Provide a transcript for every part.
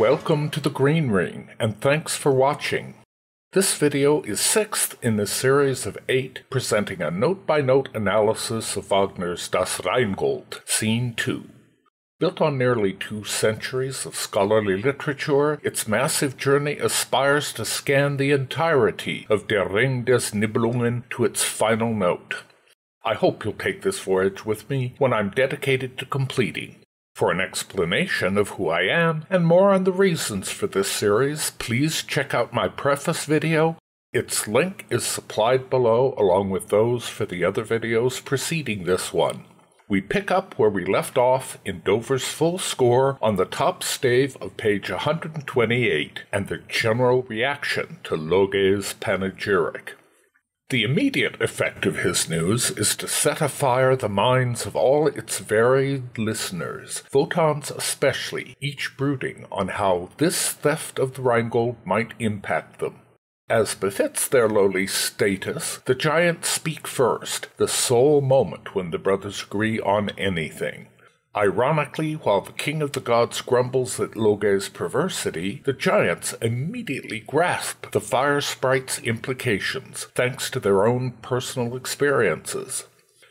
Welcome to The Green Ring, and thanks for watching. This video is sixth in a series of 8 presenting a note-by-note analysis of Wagner's Das Rheingold, Scene 2. Built on nearly 2 centuries of scholarly literature, its massive journey aspires to scan the entirety of Der Ring des Nibelungen to its final note. I hope you'll take this voyage with me when I'm dedicated to completing. For an explanation of who I am, and more on the reasons for this series, please check out my preface video. Its link is supplied below along with those for the other videos preceding this one. We pick up where we left off in Dover's full score on the top stave of page 128 and the general reaction to Loge's panegyric. The immediate effect of his news is to set afire the minds of all its varied listeners, Wotan's especially, each brooding on how this theft of the Rheingold might impact them. As befits their lowly status, the giants speak first, the sole moment when the brothers agree on anything. Ironically, while the king of the gods grumbles at Loge's perversity, the giants immediately grasp the fire sprite's implications, thanks to their own personal experiences.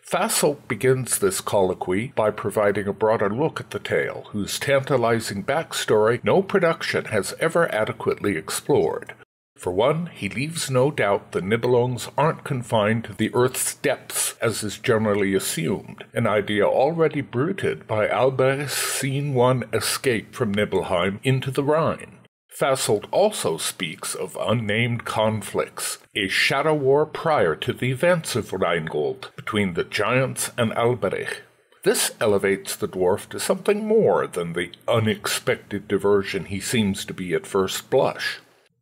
Fasolt begins this colloquy by providing a broader look at the tale, whose tantalizing backstory no production has ever adequately explored. For one, he leaves no doubt the Nibelungs aren't confined to the Earth's depths, as is generally assumed, an idea already bruited by Alberich's Scene 1 escape from Nibelheim into the Rhine. Fasolt also speaks of unnamed conflicts, a shadow war prior to the events of Rheingold, between the giants and Alberich. This elevates the dwarf to something more than the unexpected diversion he seems to be at first blush.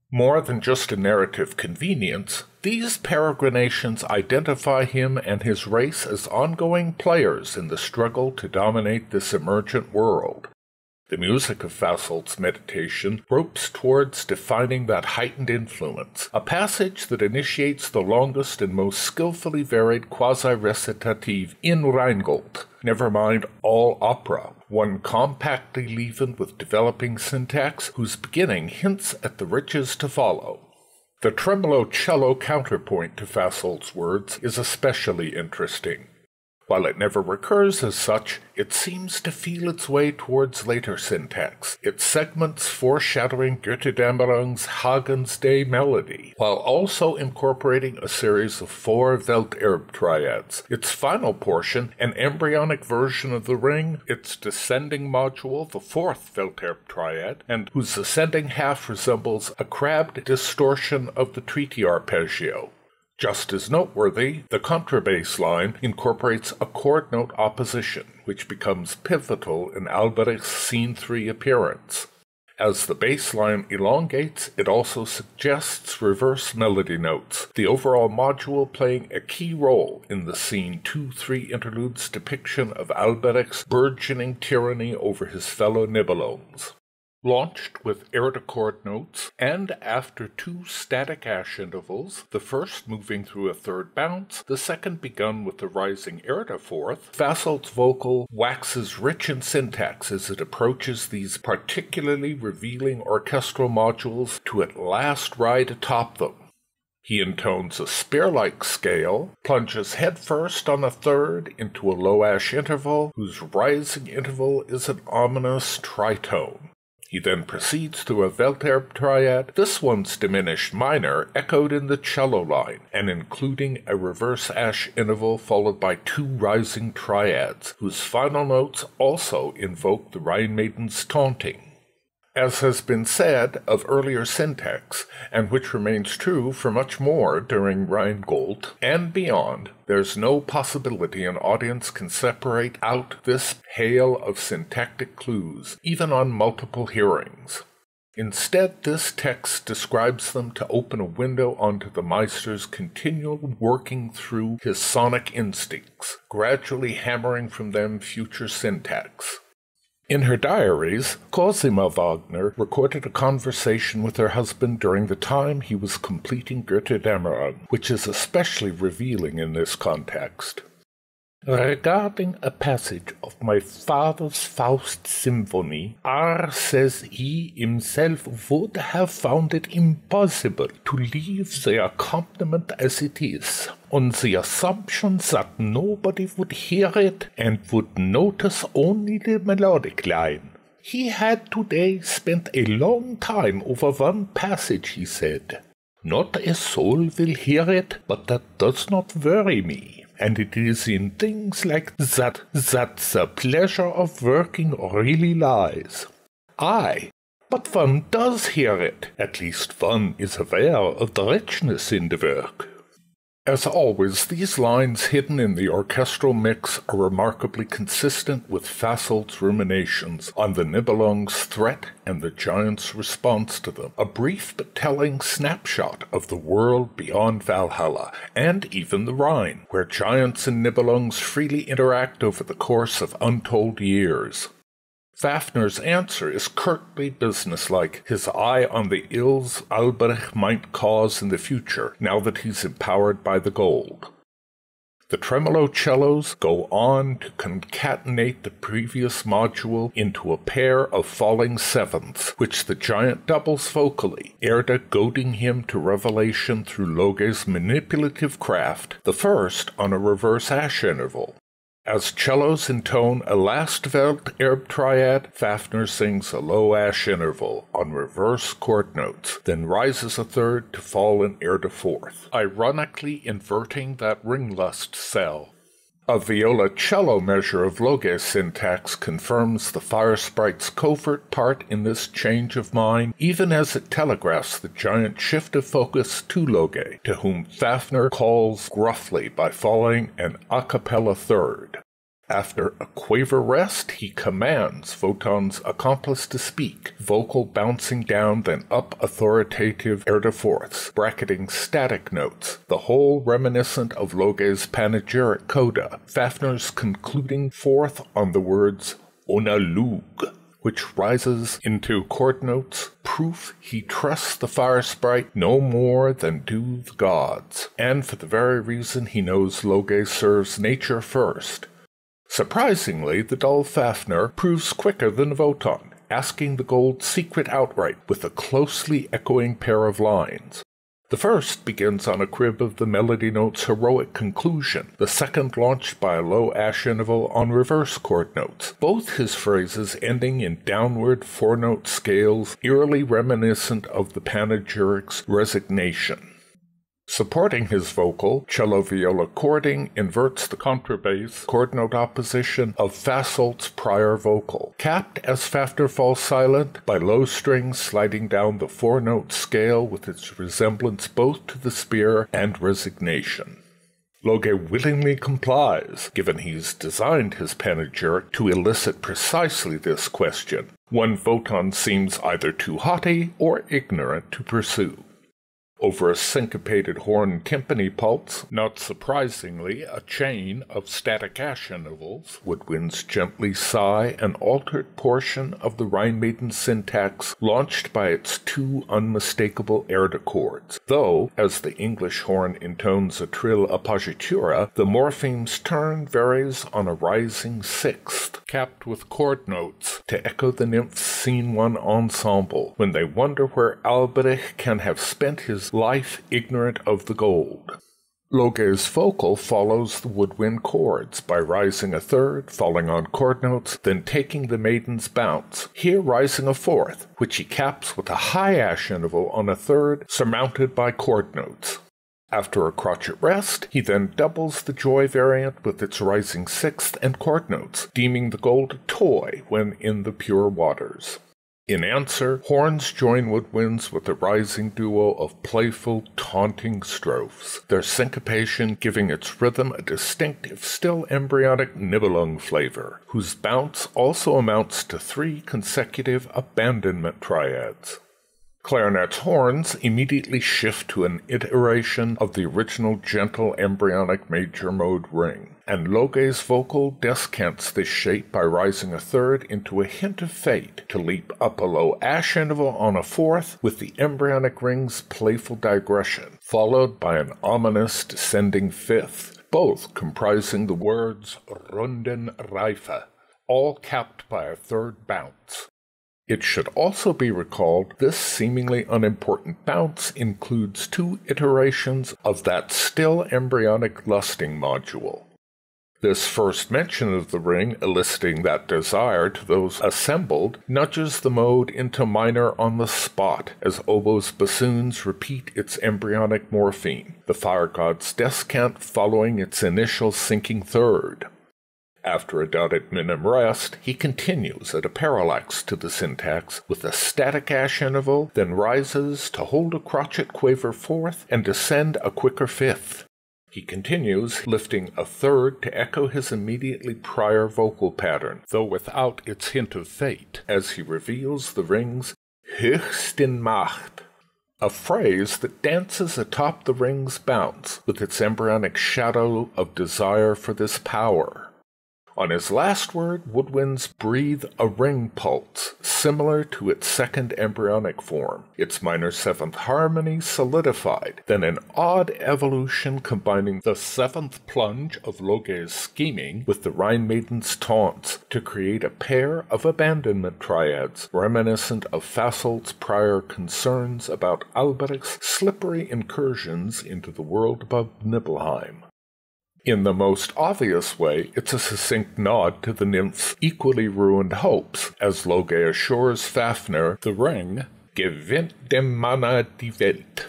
More than just a narrative convenience, these peregrinations identify him and his race as ongoing players in the struggle to dominate this emergent world. The music of Fasolt's meditation gropes towards defining that heightened influence, a passage that initiates the longest and most skillfully varied quasi-recitative in Rheingold, never mind all opera, one compactly leavened with developing syntax whose beginning hints at the riches to follow. The tremolo-cello counterpoint to Fasolt's words is especially interesting. While it never recurs as such, it seems to feel its way towards later syntax, its segments foreshadowing Götterdämmerung's Hagen's Day melody, while also incorporating a series of 4 Welterbe triads, its final portion an embryonic version of the ring, its descending module the 4th Welterbe triad, and whose ascending half resembles a crabbed distortion of the treaty arpeggio. Just as noteworthy, the contrabass line incorporates a chord note opposition, which becomes pivotal in Alberich's Scene 3 appearance. As the bass line elongates, it also suggests reverse melody notes, the overall module playing a key role in the Scene 2-3 interlude's depiction of Alberich's burgeoning tyranny over his fellow Nibelungs. Launched with Erda chord notes, and after 2 static ash intervals, the first moving through a 3rd bounce, the second begun with the rising Erda 4th, Fasolt's vocal waxes rich in syntax as it approaches these particularly revealing orchestral modules to at last ride atop them. He intones a spear-like scale, plunges headfirst on a 3rd into a low ash interval, whose rising interval is an ominous tritone. He then proceeds through a Welterbe triad, this one's diminished minor echoed in the cello line, and including a reverse ash interval followed by 2 rising triads, whose final notes also invoke the Rhine maiden's taunting. As has been said of earlier syntax, and which remains true for much more during Rheingold and beyond, there's no possibility an audience can separate out this hail of syntactic clues, even on multiple hearings. Instead, this text describes them to open a window onto the Meister's continual working through his sonic instincts, gradually hammering from them future syntax. In her diaries, Cosima Wagner recorded a conversation with her husband during the time he was completing Götterdämmerung, which is especially revealing in this context. Regarding a passage of my father's Faust symphony, R says he himself would have found it impossible to leave the accompaniment as it is, on the assumption that nobody would hear it and would notice only the melodic line. He had today spent a long time over one passage, he said. Not a soul will hear it, but that does not worry me. And it is in things like that that the pleasure of working really lies. Aye, but one does hear it. At least one is aware of the richness in the work. As always, these lines hidden in the orchestral mix are remarkably consistent with Fasolt's ruminations on the Nibelung's threat and the giant's response to them, a brief but telling snapshot of the world beyond Valhalla, and even the Rhine, where giants and Nibelungs freely interact over the course of untold years. Fafner's answer is curtly businesslike, his eye on the ills Alberich might cause in the future, now that he's empowered by the gold. The tremolo cellos go on to concatenate the previous module into a pair of falling sevenths, which the giant doubles vocally, Erda goading him to revelation through Loge's manipulative craft, the first on a reverse ash interval. As cellos intone a last Welterbe triad, Fafner sings a low ash interval on reverse chord notes, then rises a third to fall in Erda fourth, ironically inverting that ringlust cell. A viola cello measure of Loge syntax confirms the fire sprite's covert part in this change of mind, even as it telegraphs the giant shift of focus to Loge, to whom Fafner calls gruffly by falling an a cappella third. After a quaver rest, he commands Wotan's accomplice to speak, vocal bouncing down then up authoritative Erda fourths, bracketing static notes, the whole reminiscent of Loge's panegyric coda, Fafner's concluding fourth on the words "Ona lug," which rises into chord notes, proof he trusts the fire sprite no more than do the gods, and for the very reason he knows Loge serves nature first. Surprisingly, the dull Fafner proves quicker than Wotan, asking the gold secret outright with a closely echoing pair of lines. The first begins on a crib of the melody note's heroic conclusion, the second launched by a low ash interval on reverse chord notes, both his phrases ending in downward four-note scales eerily reminiscent of the panegyric's resignation. Supporting his vocal, cello-viola chording inverts the contrabass chord note opposition of Fasolt's prior vocal, capped as Fafner falls silent by low strings sliding down the four-note scale with its resemblance both to the spear and resignation. Loge willingly complies, given he's designed his panegyric to elicit precisely this question, one Wotan seems either too haughty or ignorant to pursue. Over a syncopated horn timpani pulse, not surprisingly, a chain of static ash intervals, woodwinds gently sigh an altered portion of the Rhine Maiden syntax launched by its two unmistakable Erda chords, though, as the English horn intones a trill a partitura, the morpheme's turn varies on a rising sixth, capped with chord notes, to echo the nymph's scene one ensemble, when they wonder where Alberich can have spent his life ignorant of the gold. Loge's vocal follows the woodwind chords by rising a third, falling on chord notes, then taking the maiden's bounce, here rising a fourth, which he caps with a high ash interval on a third, surmounted by chord notes. After a crotchet rest, he then doubles the joy variant with its rising sixth and chord notes, deeming the gold a toy when in the pure waters. In answer, horns join woodwinds with a rising duo of playful, taunting strophes, their syncopation giving its rhythm a distinctive, still embryonic Nibelung flavor, whose bounce also amounts to three consecutive abandonment triads. Clarinet's horns immediately shift to an iteration of the original gentle embryonic major mode ring, and Loge's vocal descants this shape by rising a third into a hint of fate, to leap up a low ash interval on a fourth with the embryonic ring's playful digression, followed by an ominous descending fifth, both comprising the words Runden Reife, all capped by a third bounce. It should also be recalled this seemingly unimportant bounce includes two iterations of that still embryonic lusting module. This first mention of the ring eliciting that desire to those assembled nudges the mode into minor on the spot as oboes bassoons repeat its embryonic morpheme, the fire god's descant following its initial sinking third. After a dotted minim rest, he continues at a parallax to the syntax with a static ash interval, then rises to hold a crotchet quaver fourth and descend a quicker fifth. He continues, lifting a third to echo his immediately prior vocal pattern, though without its hint of fate, as he reveals the ring's Höchst in Macht, a phrase that dances atop the ring's bounce with its embryonic shadow of desire for this power. On his last word, woodwinds breathe a ring pulse, similar to its second embryonic form, its minor seventh harmony solidified, then an odd evolution combining the seventh plunge of Loge's scheming with the Rhine maiden's taunts to create a pair of abandonment triads, reminiscent of Fasolt's prior concerns about Alberich's slippery incursions into the world above Nibelheim. In the most obvious way, it's a succinct nod to the nymph's equally ruined hopes, as Loge assures Fafner the ring gewinnt dem Manne die Welt,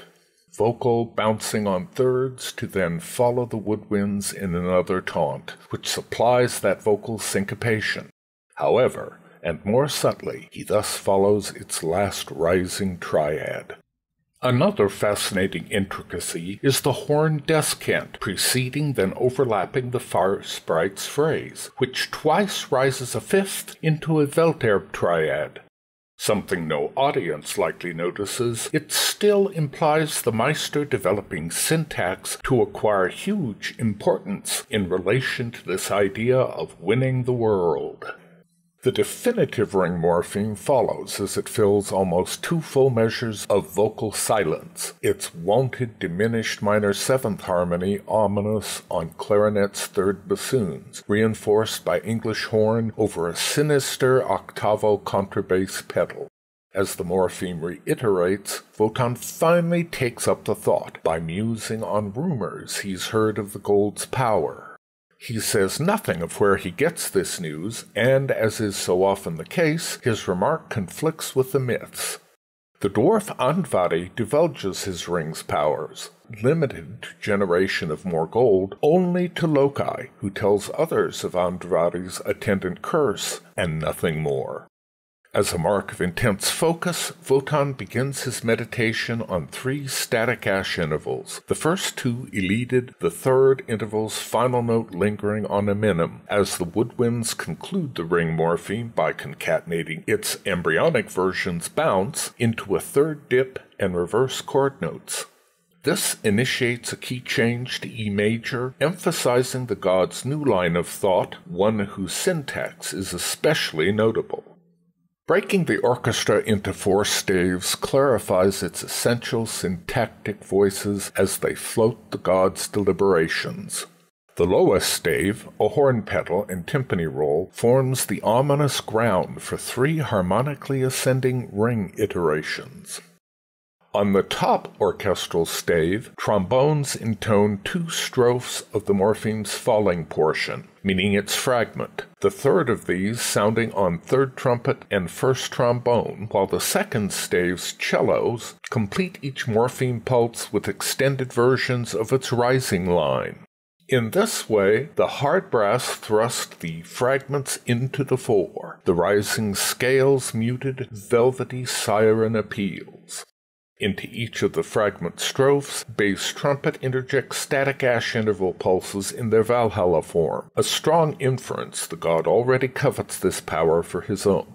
vocal bouncing on thirds to then follow the woodwinds in another taunt, which supplies that vocal syncopation. However, and more subtly, he thus follows its last rising triad. Another fascinating intricacy is the horn descant preceding then overlapping the fire sprite's phrase, which twice rises a fifth into a Welterbe triad. Something no audience likely notices, it still implies the Meister developing syntax to acquire huge importance in relation to this idea of winning the world. The definitive ring morpheme follows as it fills almost two full measures of vocal silence, its wonted diminished minor seventh harmony ominous on clarinet's third bassoons, reinforced by English horn over a sinister octavo contrabass pedal. As the morpheme reiterates, Wotan finally takes up the thought by musing on rumors he's heard of the gold's power. He says nothing of where he gets this news, and, as is so often the case, his remark conflicts with the myths. The dwarf Andvari divulges his ring's powers, limited to generation of more gold, only to Loki, who tells others of Andvari's attendant curse, and nothing more. As a mark of intense focus, Wotan begins his meditation on three static ash intervals, the first two elided, the third interval's final note lingering on a minim, as the woodwinds conclude the ring morpheme by concatenating its embryonic version's bounce into a third dip and reverse chord notes. This initiates a key change to E major, emphasizing the god's new line of thought, one whose syntax is especially notable. Breaking the orchestra into four staves clarifies its essential syntactic voices as they float the god's deliberations. The lowest stave, a horn pedal and timpani roll, forms the ominous ground for three harmonically ascending ring iterations. On the top orchestral stave, trombones intone two strophes of the morpheme's falling portion, meaning its fragment, the third of these sounding on third trumpet and first trombone, while the second stave's cellos complete each morpheme pulse with extended versions of its rising line. In this way, the hard brass thrust the fragments into the fore, the rising scales' muted, velvety siren appeals. Into each of the fragment strophes, bass trumpet interjects static ash interval pulses in their Valhalla form, a strong inference the god already covets this power for his own.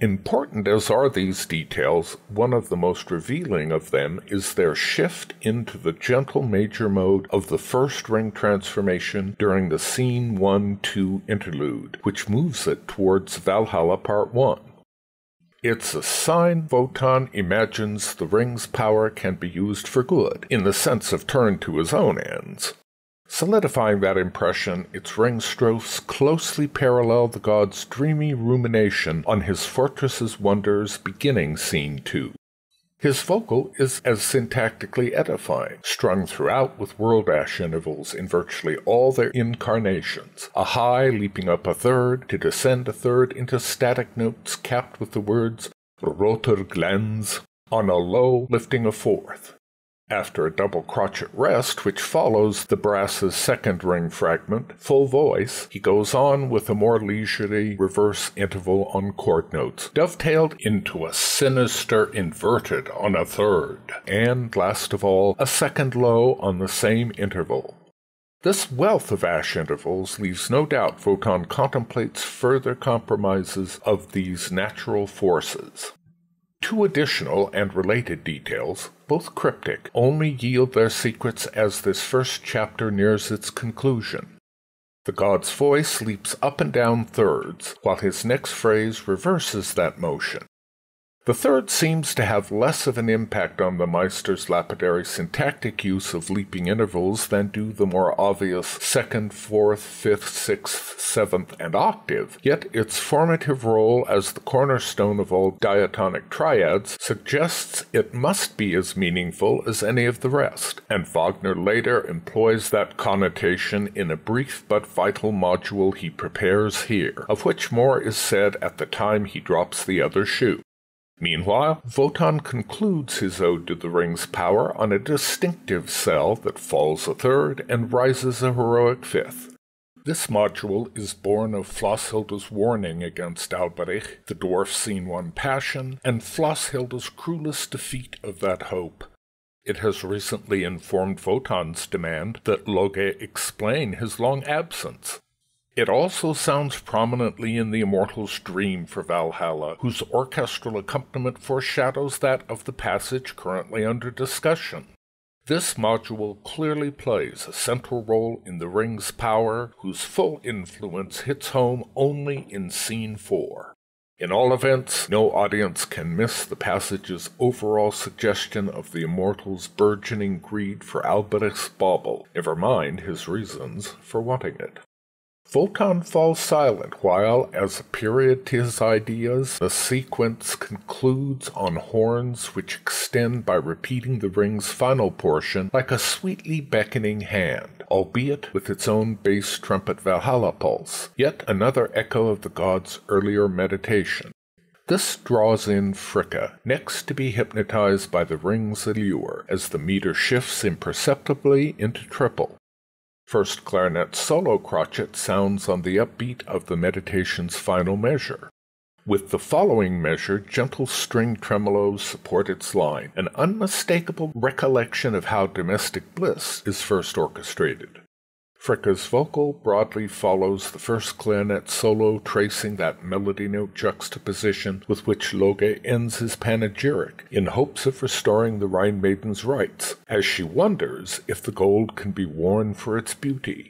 Important as are these details, one of the most revealing of them is their shift into the gentle major mode of the first ring transformation during the Scene 1-2 interlude, which moves it towards Valhalla Part 1. It's a sign Wotan imagines the ring's power can be used for good, in the sense of turned to his own ends. Solidifying that impression, its ring strophes closely parallel the god's dreamy rumination on his fortress's wonders, beginning scene 2. His vocal is as syntactically edifying, strung throughout with world-ash intervals in virtually all their incarnations, a high leaping up a third to descend a third into static notes capped with the words roter glens, on a low lifting a fourth. After a double crotchet rest, which follows the brass's second ring fragment, full voice, he goes on with a more leisurely reverse interval on chord notes, dovetailed into a sinister inverted on a third, and, last of all, a second low on the same interval. This wealth of ash intervals leaves no doubt Wotan contemplates further compromises of these natural forces. Two additional and related details, both cryptic, only yield their secrets as this first chapter nears its conclusion. The god's voice leaps up and down thirds, while his next phrase reverses that motion. The third seems to have less of an impact on the Meister's lapidary syntactic use of leaping intervals than do the more obvious second, fourth, fifth, sixth, seventh, and octave, yet its formative role as the cornerstone of all diatonic triads suggests it must be as meaningful as any of the rest, and Wagner later employs that connotation in a brief but vital module he prepares here, of which more is said at the time he drops the other shoe. Meanwhile, Wotan concludes his ode to the ring's power on a distinctive cell that falls a third and rises a heroic fifth. This module is born of Flosshilda's warning against Alberich, the dwarf's scene 1 passion, and Flosshilda's cruelest defeat of that hope. It has recently informed Wotan's demand that Loge explain his long absence. It also sounds prominently in the Immortal's Dream for Valhalla, whose orchestral accompaniment foreshadows that of the passage currently under discussion. This module clearly plays a central role in the ring's power, whose full influence hits home only in Scene 4. In all events, no audience can miss the passage's overall suggestion of the Immortal's burgeoning greed for Alberich's bauble, never mind his reasons for wanting it. Wotan falls silent while, as a period to his ideas, the sequence concludes on horns which extend by repeating the ring's final portion like a sweetly beckoning hand, albeit with its own bass trumpet Valhalla pulse, yet another echo of the god's earlier meditation. This draws in Fricka, next to be hypnotized by the ring's allure, as the meter shifts imperceptibly into triple. First clarinet solo crotchet sounds on the upbeat of the meditation's final measure. With the following measure, gentle string tremolos support its line, an unmistakable recollection of how domestic bliss is first orchestrated. Fricka's vocal broadly follows the first clarinet solo, tracing that melody note juxtaposition with which Loge ends his panegyric, in hopes of restoring the Rhine Maiden's rights, as she wonders if the gold can be worn for its beauty.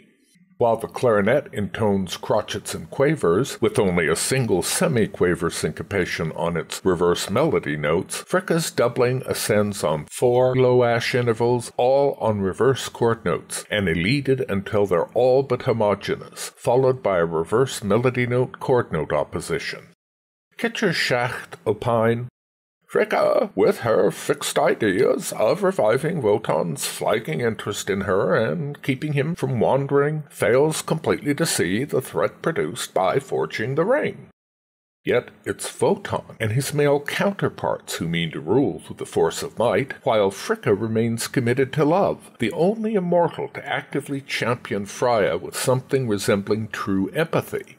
While the clarinet intones crotchets and quavers, with only a single semi-quaver syncopation on its reverse melody notes, Fricka's doubling ascends on 4 low-ash intervals, all on reverse chord notes, and elided until they're all but homogeneous, followed by a reverse melody note chord note opposition. Kitscher Schacht opine, Fricka, with her fixed ideas of reviving Wotan's flagging interest in her and keeping him from wandering, fails completely to see the threat produced by forging the ring. Yet it's Wotan and his male counterparts who mean to rule through the force of might, while Fricka remains committed to love, the only immortal to actively champion Freya with something resembling true empathy.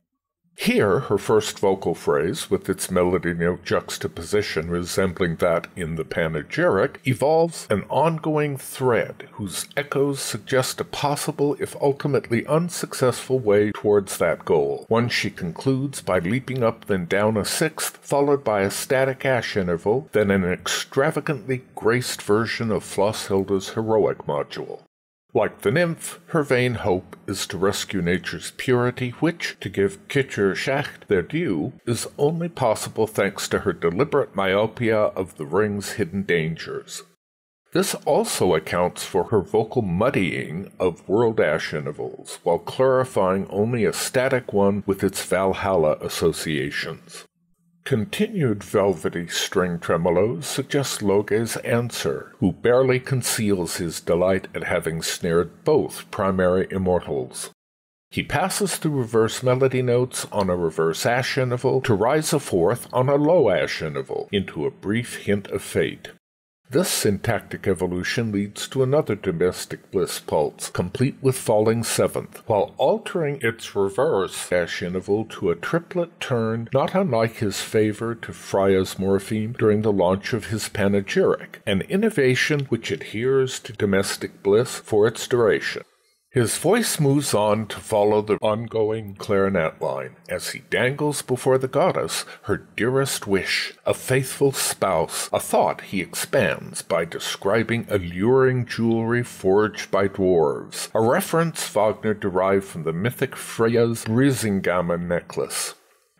Here, her first vocal phrase, with its melody note juxtaposition resembling that in the panegyric, evolves an ongoing thread whose echoes suggest a possible, if ultimately unsuccessful, way towards that goal, one she concludes by leaping up then down a sixth, followed by a static ash interval, then an extravagantly graced version of Flosshilda's heroic module. Like the nymph, her vain hope is to rescue nature's purity, which, to give Kitscher Schacht their due, is only possible thanks to her deliberate myopia of the ring's hidden dangers. This also accounts for her vocal muddying of world ash intervals, while clarifying only a static one with its Valhalla associations. Continued velvety string tremolos suggests Loge's answer, who barely conceals his delight at having snared both primary immortals. He passes through reverse melody notes on a reverse ash interval to rise a fourth on a low ash interval into a brief hint of fate. This syntactic evolution leads to another domestic bliss pulse, complete with falling seventh, while altering its reverse dash interval to a triplet turn not unlike his favor to Freya's morpheme during the launch of his panegyric, an innovation which adheres to domestic bliss for its duration. His voice moves on to follow the ongoing clarinet line, as he dangles before the goddess her dearest wish, a faithful spouse, a thought he expands by describing alluring jewelry forged by dwarves, a reference Wagner derived from the mythic Freya's Brisingamen necklace.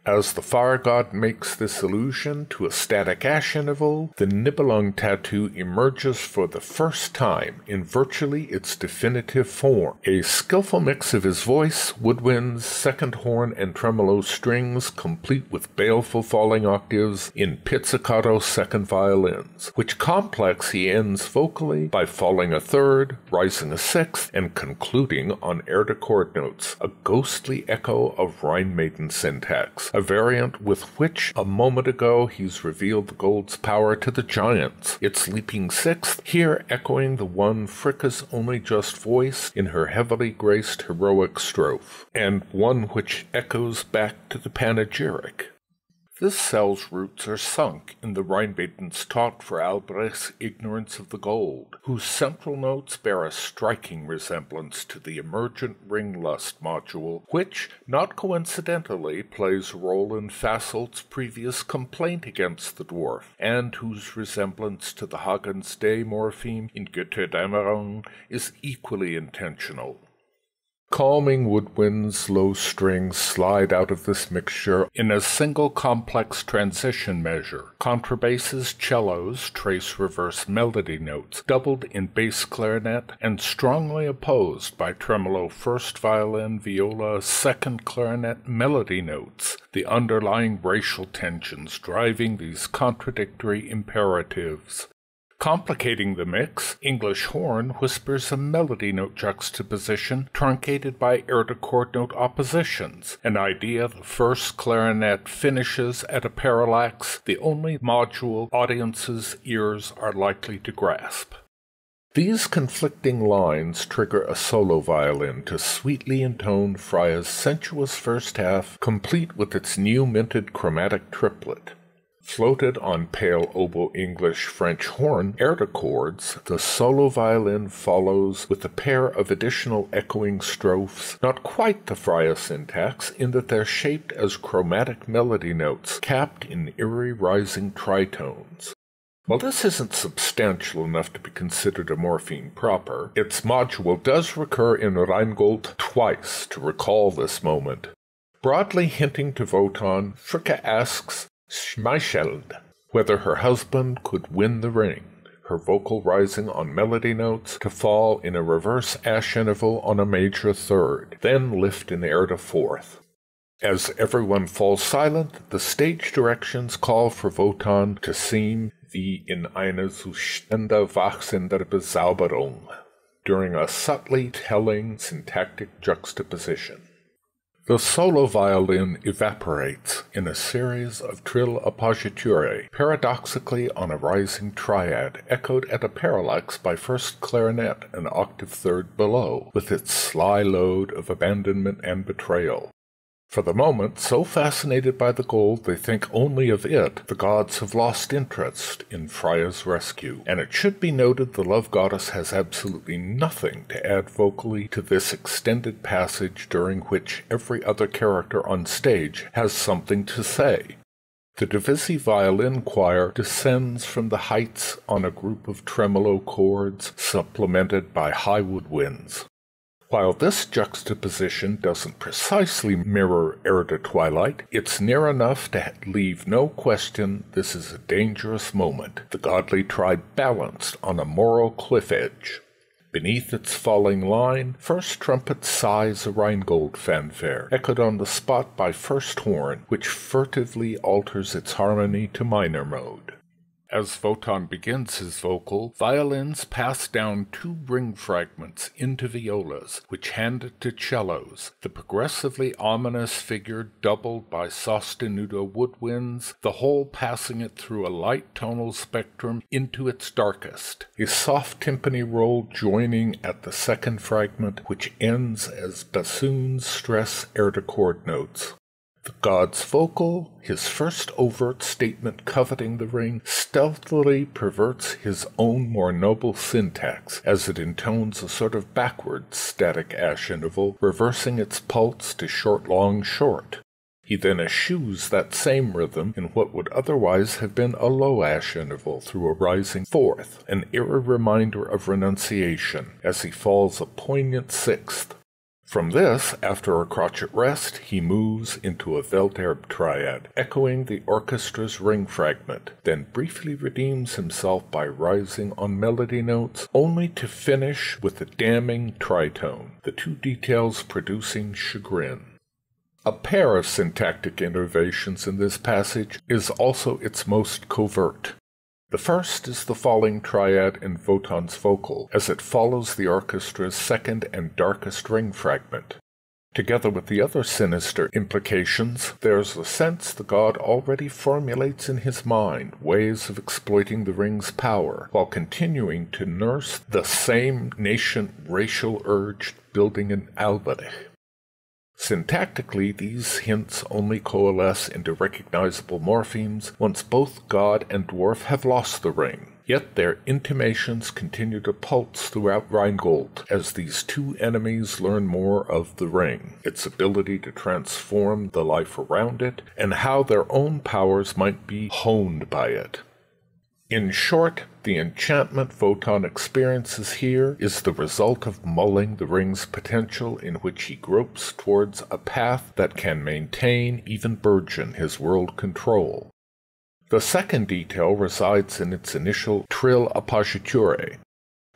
As the fire god makes this allusion to a static ash interval, the Nibelung tattoo emerges for the first time in virtually its definitive form, a skillful mix of his voice, woodwinds, second horn, and tremolo strings complete with baleful falling octaves in pizzicato second violins, which complex he ends vocally by falling a third, rising a sixth, and concluding on Erda chord notes, a ghostly echo of Rhine maiden syntax, a variant with which a moment ago he's revealed the gold's power to the giants, its leaping sixth here echoing the one Fricka's only just voiced in her heavily graced heroic strophe, and one which echoes back to the panegyric. This cell's roots are sunk in the Rhinemaidens taught for Alberich's ignorance of the gold, whose central notes bear a striking resemblance to the emergent ringlust module, which, not coincidentally, plays a role in Fasolt's previous complaint against the dwarf, and whose resemblance to the Hagen's Day morpheme in Götterdämmerung is equally intentional. Calming woodwinds, low strings slide out of this mixture in a single complex transition measure. Contrabasses, cellos trace reverse melody notes, doubled in bass clarinet, and strongly opposed by tremolo first violin, viola, second clarinet melody notes, the underlying racial tensions driving these contradictory imperatives. Complicating the mix, English horn whispers a melody note juxtaposition truncated by Erda chord note oppositions, an idea the first clarinet finishes at a parallax, the only module audiences' ears are likely to grasp. These conflicting lines trigger a solo violin to sweetly intone Freya's sensuous first half, complete with its new minted chromatic triplet. Floated on pale oboe English French horn Erda chords, the solo violin follows with a pair of additional echoing strophes, not quite the Freya syntax in that they're shaped as chromatic melody notes, capped in eerie rising tritones. While this isn't substantial enough to be considered a morpheme proper, its module does recur in Rheingold twice to recall this moment. Broadly hinting to Wotan, Fricka asks Schmeicheld whether her husband could win the ring, her vocal rising on melody notes to fall in a reverse ash interval on a major third, then lift in air to fourth. As everyone falls silent, the stage directions call for Wotan to sing wie in einer zu stände wachsender Bezauberung during a subtly telling syntactic juxtaposition. The solo violin evaporates in a series of trill appoggiature, paradoxically on a rising triad, echoed at a parallax by first clarinet an octave third below, with its sly load of abandonment and betrayal. For the moment, so fascinated by the gold they think only of it, the gods have lost interest in Freya's rescue, and it should be noted the love goddess has absolutely nothing to add vocally to this extended passage during which every other character on stage has something to say. The Divisi violin choir descends from the heights on a group of tremolo chords supplemented by high woodwinds. While this juxtaposition doesn't precisely mirror Erda Twilight, it's near enough to leave no question this is a dangerous moment. The godly tribe balanced on a moral cliff edge. Beneath its falling line, first trumpet sighs a Rheingold fanfare, echoed on the spot by first horn, which furtively alters its harmony to minor mode. As Wotan begins his vocal, violins pass down two ring fragments into violas, which hand it to cellos, the progressively ominous figure doubled by sostenuto woodwinds, the whole passing it through a light tonal spectrum into its darkest, a soft timpani roll joining at the second fragment, which ends as bassoons stress Erda chord notes. The god's vocal, his first overt statement coveting the ring, stealthily perverts his own more noble syntax, as it intones a sort of backward static ash interval, reversing its pulse to short, long, short. He then eschews that same rhythm in what would otherwise have been a low ash interval through a rising fourth, an eerie reminder of renunciation, as he falls a poignant sixth. From this, after a crotchet rest, he moves into a Welterbe triad, echoing the orchestra's ring fragment, then briefly redeems himself by rising on melody notes, only to finish with a damning tritone, the two details producing chagrin. A pair of syntactic innovations in this passage is also its most covert. The first is the falling triad in Wotan's vocal, as it follows the orchestra's second and darkest ring fragment. Together with the other sinister implications, there's a sense the god already formulates in his mind ways of exploiting the ring's power, while continuing to nurse the same nascent racial urge building in Alberich. Syntactically, these hints only coalesce into recognizable morphemes once both god and dwarf have lost the ring, yet their intimations continue to pulse throughout Rheingold as these two enemies learn more of the ring, its ability to transform the life around it, and how their own powers might be honed by it. In short, the enchantment Wotan experiences here is the result of mulling the ring's potential, in which he gropes towards a path that can maintain, even burgeon, his world control. The second detail resides in its initial trill appoggiature.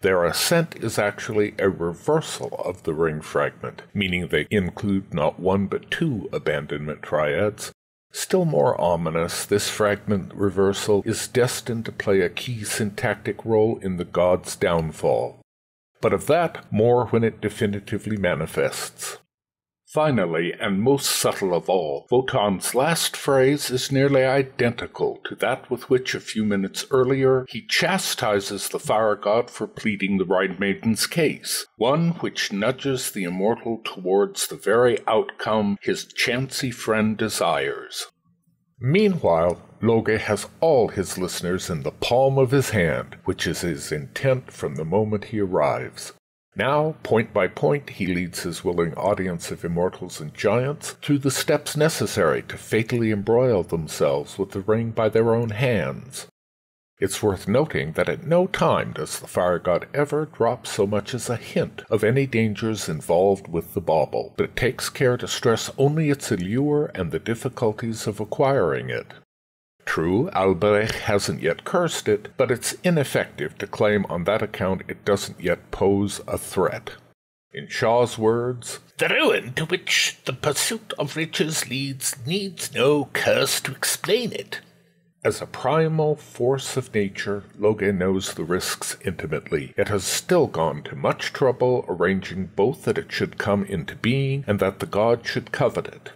Their ascent is actually a reversal of the ring fragment, meaning they include not one but two abandonment triads. Still more ominous, this fragment reversal is destined to play a key syntactic role in the god's downfall, but of that more when it definitively manifests. Finally, and most subtle of all, Wotan's last phrase is nearly identical to that with which a few minutes earlier he chastises the fire god for pleading the Rhine Maiden's case, one which nudges the immortal towards the very outcome his chancy friend desires. Meanwhile, Loge has all his listeners in the palm of his hand, which is his intent from the moment he arrives. Now, point by point, he leads his willing audience of immortals and giants through the steps necessary to fatally embroil themselves with the ring by their own hands. It's worth noting that at no time does the fire god ever drop so much as a hint of any dangers involved with the bauble, but takes care to stress only its allure and the difficulties of acquiring it. True, Alberich hasn't yet cursed it, but it's ineffective to claim on that account it doesn't yet pose a threat. In Shaw's words, "The ruin to which the pursuit of riches leads needs no curse to explain it." As a primal force of nature, Loge knows the risks intimately. It has still gone to much trouble arranging both that it should come into being and that the god should covet it.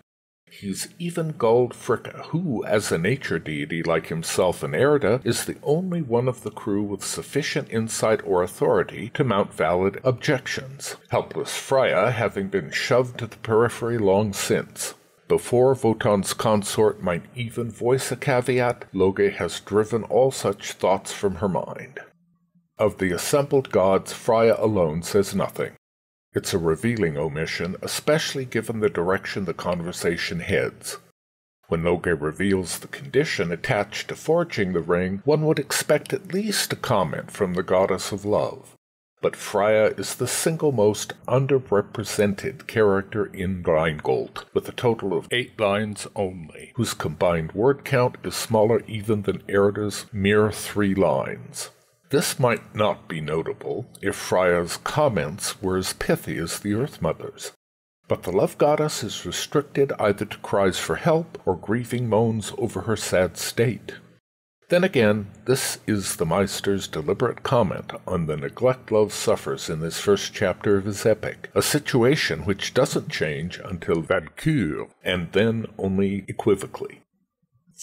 He's even gulled Fricka, who, as a nature deity like himself and Erda, is the only one of the crew with sufficient insight or authority to mount valid objections, helpless Freya having been shoved to the periphery long since. Before Wotan's consort might even voice a caveat, Loge has driven all such thoughts from her mind. Of the assembled gods, Freya alone says nothing. It's a revealing omission, especially given the direction the conversation heads. When Loge reveals the condition attached to forging the ring, one would expect at least a comment from the goddess of love. but Freya is the single most underrepresented character in Rheingold, with a total of 8 lines only, whose combined word count is smaller even than Erda's mere 3 lines. This might not be notable if Freya's comments were as pithy as the Earth Mother's, but the love goddess is restricted either to cries for help or grieving moans over her sad state. Then again, this is the Meister's deliberate comment on the neglect love suffers in this first chapter of his epic, a situation which doesn't change until Valküre, and then only equivocally.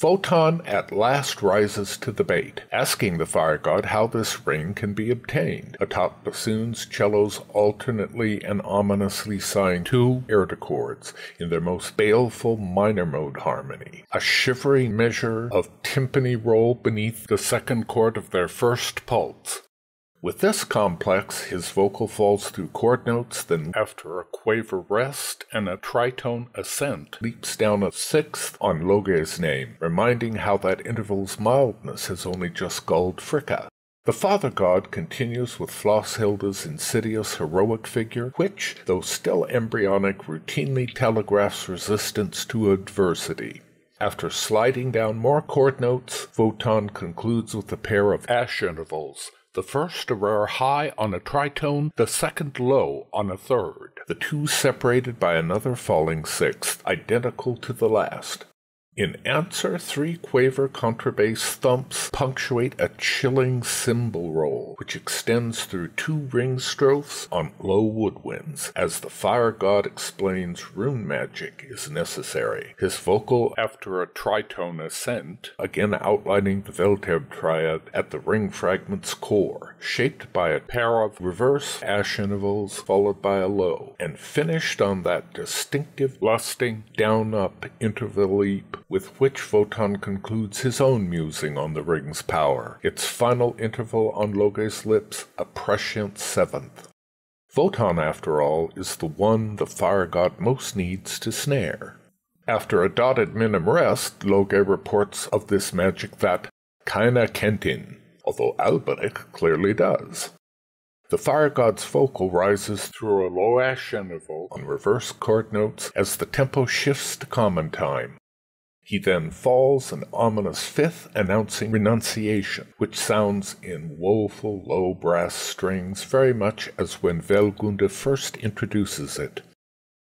Wotan at last rises to the bait, asking the fire god how this ring can be obtained, atop bassoons, cellos alternately and ominously sighing 2 Erda chords in their most baleful minor mode harmony, a shivering measure of timpani roll beneath the second chord of their first pulse. With this complex, his vocal falls through chord notes, then after a quaver rest and a tritone ascent, leaps down a 6th on Loge's name, reminding how that interval's mildness has only just gulled Fricka. The father god continues with Flosshilda's insidious heroic figure, which, though still embryonic, routinely telegraphs resistance to adversity. After sliding down more chord notes, Wotan concludes with a pair of ash intervals, the first a rare high on a tritone, the second low on a third, the two separated by another falling 6th, identical to the last. In answer, 3 quaver contrabass thumps punctuate a chilling cymbal roll, which extends through 2 ring strophes on low woodwinds, as the fire god explains rune magic is necessary. His vocal after a tritone ascent, again outlining the Welterbe triad at the ring fragment's core, shaped by a pair of reverse ash intervals followed by a low, and finished on that distinctive lusting down-up interval leap with which Wotan concludes his own musing on the ring's power, its final interval on Loge's lips, a prescient 7th. Wotan, after all, is the one the fire god most needs to snare. After a dotted minim rest, Loge reports of this magic that keiner kennt ihn, although Alberich clearly does. The fire god's vocal rises through a low ash interval on reverse chord notes as the tempo shifts to common time. He then falls an ominous 5th, announcing renunciation, which sounds in woeful low brass strings very much as when Welgunde first introduces it.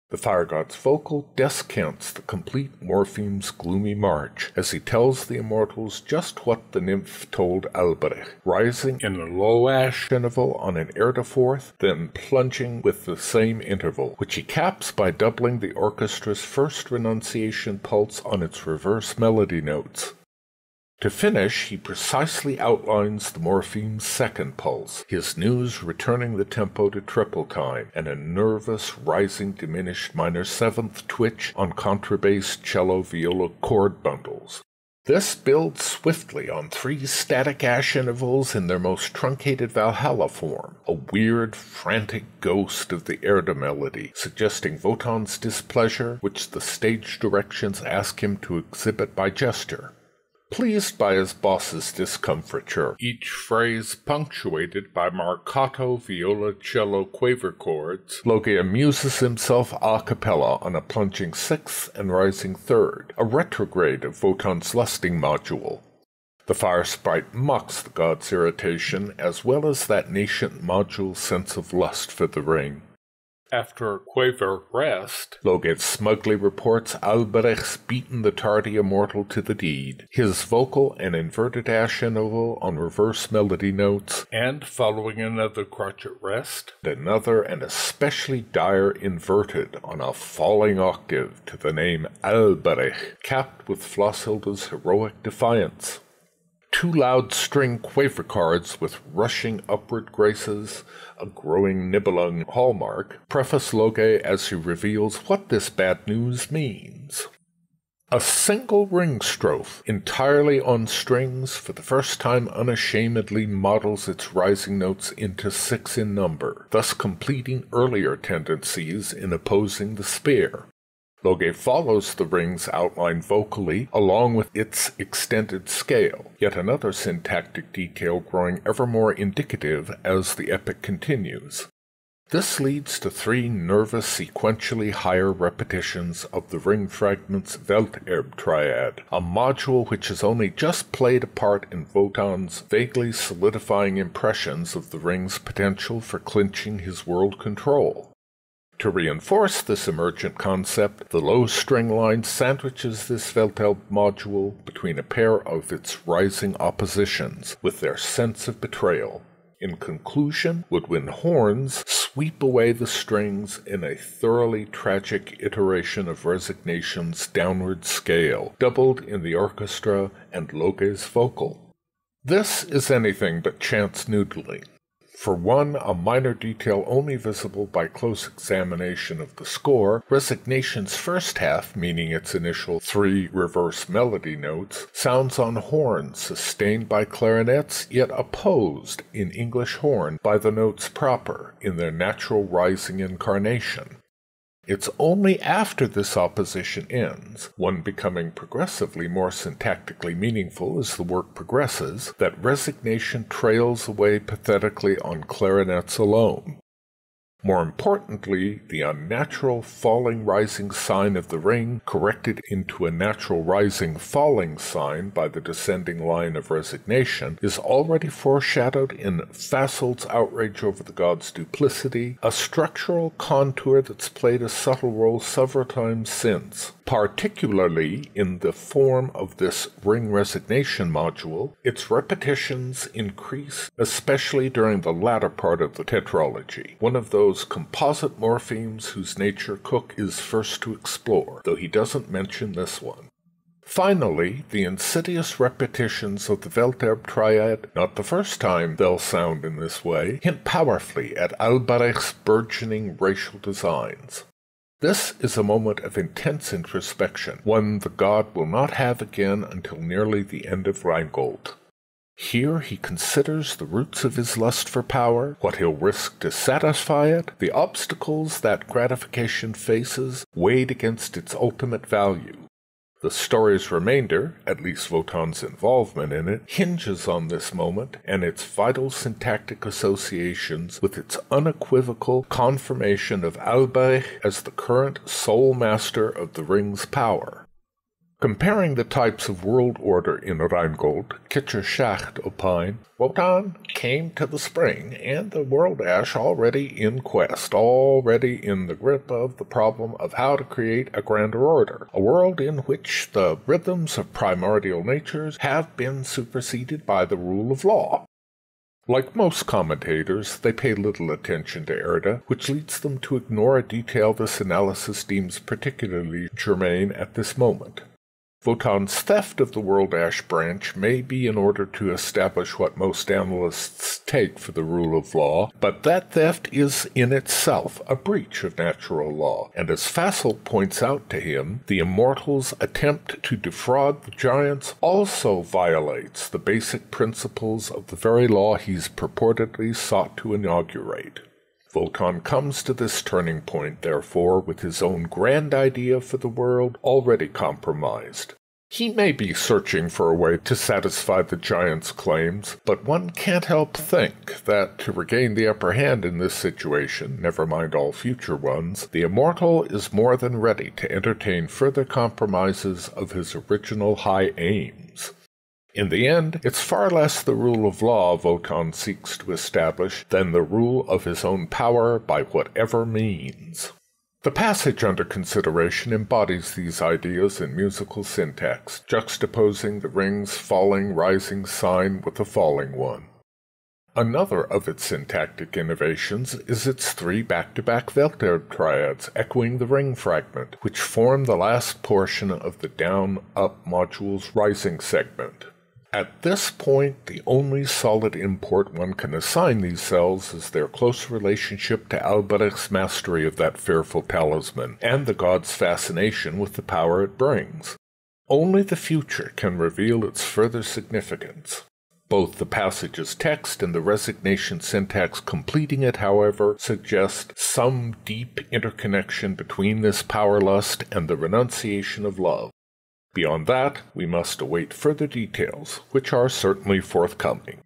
The fire god's vocal descants the complete Morpheme's gloomy march, as he tells the immortals just what the nymph told Alberich, rising in a low ash interval on an Erda 4th, then plunging with the same interval, which he caps by doubling the orchestra's first renunciation pulse on its reverse melody notes. To finish, he precisely outlines the Morpheme's second pulse, his news returning the tempo to triple time, and a nervous, rising, diminished minor 7th twitch on contrabass, cello, viola chord bundles. This builds swiftly on 3 static ash intervals in their most truncated Valhalla form, a weird, frantic ghost of the Erda melody, suggesting Wotan's displeasure, which the stage directions ask him to exhibit by gesture. Pleased by his boss's discomfiture, each phrase punctuated by marcato, viola, cello, quaver chords, Loge amuses himself a cappella on a plunging 6th and rising 3rd, a retrograde of Wotan's lusting module. The fire sprite mocks the god's irritation, as well as that nascent module's sense of lust for the ring. After a quaver rest, Loge smugly reports Alberich's beaten the tardy immortal to the deed, his vocal and inverted ash interval on reverse melody notes, and following another crotchet rest, another and especially dire inverted on a falling octave to the name Alberich, capped with Flosshilda's heroic defiance. 2 loud string quaver cards with rushing upward graces, a growing Nibelung hallmark, preface Loge as he reveals what this bad news means. A single ring strophe, entirely on strings, for the first time unashamedly models its rising notes into 6 in number, thus completing earlier tendencies in opposing the spear. Loge follows the ring's outline vocally, along with its extended scale, yet another syntactic detail growing ever more indicative as the epic continues. This leads to three nervous, sequentially higher repetitions of the ring fragment's Welterbe triad, a module which has only just played a part in Wotan's vaguely solidifying impressions of the ring's potential for clinching his world control. To reinforce this emergent concept, the low string line sandwiches this Welterbe module between a pair of its rising oppositions, with their sense of betrayal. In conclusion, woodwind horns sweep away the strings in a thoroughly tragic iteration of resignation's downward scale, doubled in the orchestra and Loge's vocal. This is anything but chance noodling. For one, a minor detail only visible by close examination of the score, resignation's first half, meaning its initial three reverse melody notes, sounds on horns sustained by clarinets, yet opposed in English horn by the notes proper, in their natural rising incarnation. It's only after this opposition ends, one becoming progressively more syntactically meaningful as the work progresses, that resignation trails away pathetically on clarinets alone. More importantly, the unnatural falling-rising sign of the ring, corrected into a natural rising-falling sign by the descending line of resignation, is already foreshadowed in Fasolt's outrage over the god's duplicity, a structural contour that's played a subtle role several times since. Particularly in the form of this ring resignation module, its repetitions increase, especially during the latter part of the tetralogy, one of those composite morphemes whose nature Cook is first to explore, though he doesn't mention this one. Finally, the insidious repetitions of the Welterbe triad, not the first time they'll sound in this way, hint powerfully at Alberich's burgeoning racial designs. This is a moment of intense introspection, one the god will not have again until nearly the end of Rheingold. Here he considers the roots of his lust for power, what he'll risk to satisfy it, the obstacles that gratification faces, weighed against its ultimate value. The story's remainder, at least Wotan's involvement in it, hinges on this moment and its vital syntactic associations with its unequivocal confirmation of Alberich as the current sole master of the ring's power. Comparing the types of world order in Rheingold, Kitscher Schacht opined, Wotan came to the spring and the world ash already in quest, already in the grip of the problem of how to create a grander order, a world in which the rhythms of primordial natures have been superseded by the rule of law. Like most commentators, they pay little attention to Erda, which leads them to ignore a detail this analysis deems particularly germane at this moment. Wotan's theft of the World Ash branch may be in order to establish what most analysts take for the rule of law, but that theft is in itself a breach of natural law, and as Fasolt points out to him, the immortals' attempt to defraud the giants also violates the basic principles of the very law he's purportedly sought to inaugurate. Wotan comes to this turning point, therefore, with his own grand idea for the world already compromised. He may be searching for a way to satisfy the giant's claims, but one can't help think that to regain the upper hand in this situation, never mind all future ones, the immortal is more than ready to entertain further compromises of his original high aims. In the end, it's far less the rule of law Wotan seeks to establish than the rule of his own power by whatever means. The passage under consideration embodies these ideas in musical syntax, juxtaposing the ring's falling rising sign with the falling one. Another of its syntactic innovations is its three back-to-back Welterbe triads echoing the ring fragment, which form the last portion of the down-up module's rising segment. At this point, the only solid import one can assign these cells is their close relationship to Alberich's mastery of that fearful talisman, and the god's fascination with the power it brings. Only the future can reveal its further significance. Both the passage's text and the resignation syntax completing it, however, suggest some deep interconnection between this power lust and the renunciation of love. Beyond that, we must await further details, which are certainly forthcoming.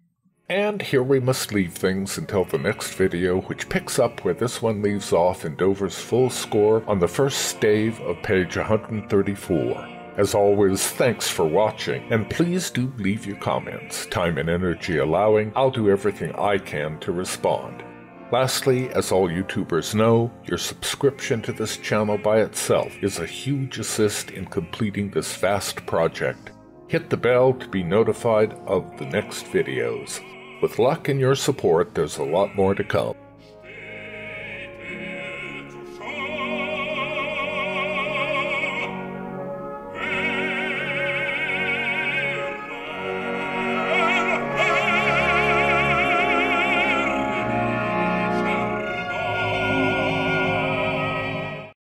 And here we must leave things until the next video, which picks up where this one leaves off in Dover's full score on the first stave of page 134. As always, thanks for watching, and please do leave your comments. Time and energy allowing, I'll do everything I can to respond. Lastly, as all YouTubers know, your subscription to this channel by itself is a huge assist in completing this vast project. Hit the bell to be notified of the next videos. With luck and your support, there's a lot more to come.